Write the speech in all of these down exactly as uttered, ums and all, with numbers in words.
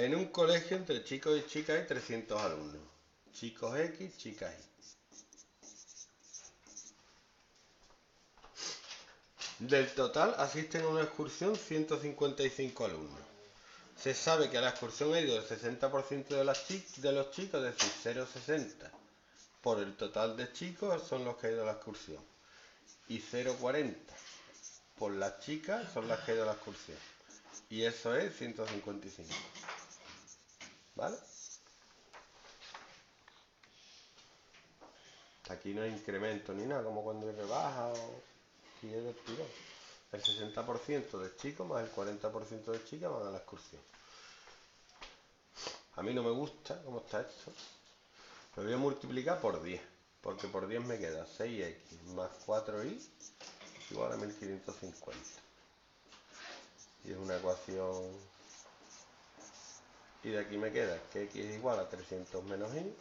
En un colegio entre chicos y chicas hay trescientos alumnos. Chicos X, chicas Y. Del total asisten a una excursión ciento cincuenta y cinco alumnos. Se sabe que a la excursión ha ido el sesenta por ciento de, las de los chicos, es decir, cero coma sesenta. Por el total de chicos son los que han ido a la excursión. Y cero coma cuarenta por las chicas son las que han ido a la excursión. Y eso es ciento cincuenta y cinco. ¿Vale? Aquí no hay incremento ni nada, como cuando rebaja o si es del tirón. El sesenta por ciento de chicos más el cuarenta por ciento de chicas van a la excursión. A mí no me gusta cómo está esto. Lo voy a multiplicar por diez, porque por diez me queda seis equis más cuatro y igual a mil quinientos cincuenta. Y es una ecuación. Y de aquí me queda que x es igual a trescientos menos y.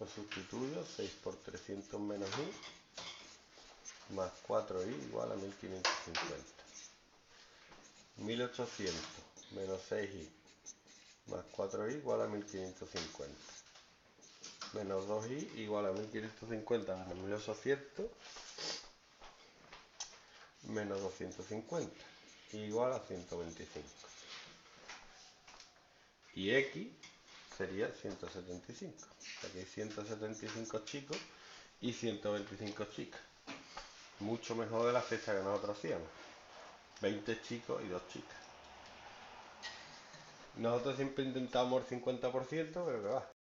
Lo sustituyo, seis por trescientos menos y. Más cuatro y igual a mil quinientos cincuenta. mil ochocientos menos seis y. Más cuatro y igual a mil quinientos cincuenta. Menos dos y igual a mil quinientos cincuenta más mil ochocientos. Menos doscientos cincuenta. Igual a ciento veinticinco. Y X sería ciento setenta y cinco. Aquí hay ciento setenta y cinco chicos y ciento veinticinco chicas. Mucho mejor de la fecha que nosotros hacíamos. veinte chicos y dos chicas. Nosotros siempre intentábamos el cincuenta por ciento, pero que va.